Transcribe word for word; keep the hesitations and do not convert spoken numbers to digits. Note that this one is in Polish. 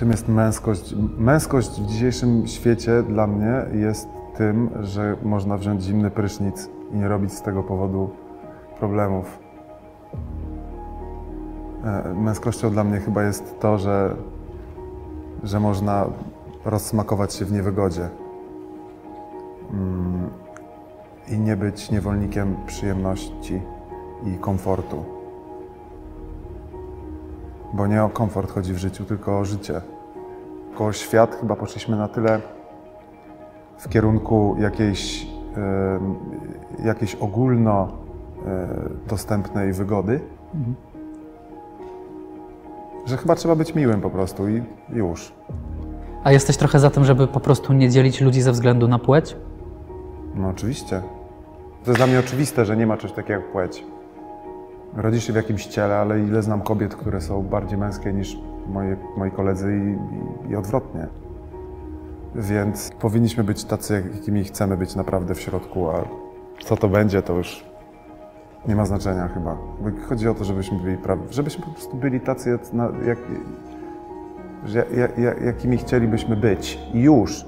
Czym jest męskość? Męskość w dzisiejszym świecie dla mnie jest tym, że można wziąć zimny prysznic i nie robić z tego powodu problemów. Męskością dla mnie chyba jest to, że, że można rozsmakować się w niewygodzie i nie być niewolnikiem przyjemności i komfortu. Bo nie o komfort chodzi w życiu, tylko o życie. Koło świat chyba poszliśmy na tyle w kierunku jakiejś, yy, jakiejś ogólno yy, dostępnej wygody, mhm. że chyba trzeba być miłym po prostu i już. A jesteś trochę za tym, żeby po prostu nie dzielić ludzi ze względu na płeć? No oczywiście. To jest dla mnie oczywiste, że nie ma czegoś takiego jak płeć. Rodzisz się w jakimś ciele, ale ile znam kobiet, które są bardziej męskie niż moje, moi koledzy i, i, i odwrotnie. Więc powinniśmy być tacy, jakimi chcemy być naprawdę w środku, a co to będzie, to już nie ma znaczenia chyba. Chodzi o to, żebyśmy byli prawi, żebyśmy po prostu byli tacy, jak, jak, jak, jakimi chcielibyśmy być. I już.